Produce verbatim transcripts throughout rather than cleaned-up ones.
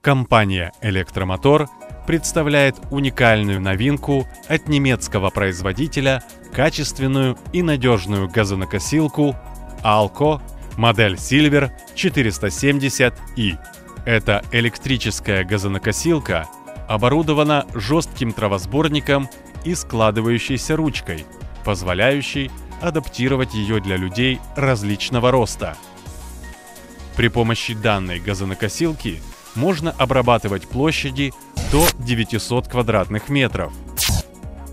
Компания «Электромотор» представляет уникальную новинку от немецкого производителя, качественную и надежную газонокосилку эй эл кей о модель Сильвер четыреста семьдесят и. Эта электрическая газонокосилка оборудована жестким травосборником и складывающейся ручкой, позволяющей адаптировать ее для людей различного роста. При помощи данной газонокосилки можно обрабатывать площади до девятисот квадратных метров.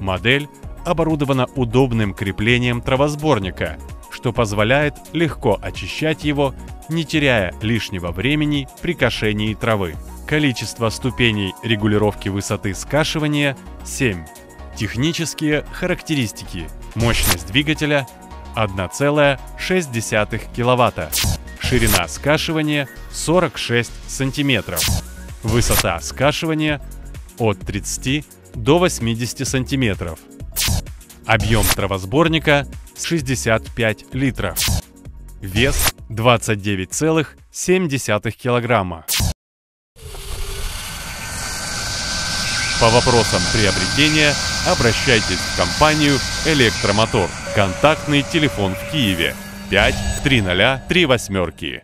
Модель оборудована удобным креплением травосборника, что позволяет легко очищать его, не теряя лишнего времени при кошении травы. Количество ступеней регулировки высоты скашивания – семь. Технические характеристики. Мощность двигателя – одна целая шесть десятых киловатта. Ширина скашивания сорок шесть сантиметров. Высота скашивания от тридцати до восьмидесяти сантиметров. Объем травосборника шестьдесят пять литров. Вес двадцать девять целых семь десятых килограмма. По вопросам приобретения обращайтесь в компанию «Электромотор». Контактный телефон в Киеве пять три ноль три восемь.